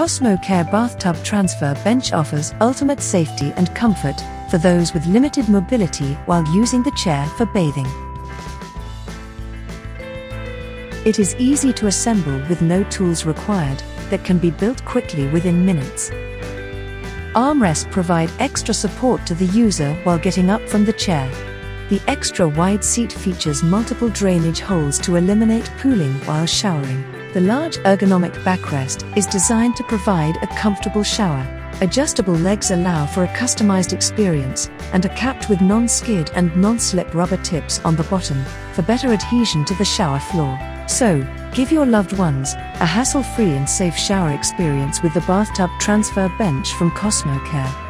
KosmoCare Bathtub Transfer Bench offers ultimate safety and comfort for those with limited mobility while using the chair for bathing. It is easy to assemble with no tools required, that can be built quickly within minutes. Armrests provide extra support to the user while getting up from the chair. The extra wide seat features multiple drainage holes to eliminate pooling while showering. The large ergonomic backrest is designed to provide a comfortable shower. Adjustable legs allow for a customized experience and are capped with non-skid and non-slip rubber tips on the bottom for better adhesion to the shower floor. So, give your loved ones a hassle-free and safe shower experience with the Bathtub Transfer Bench from KosmoCare.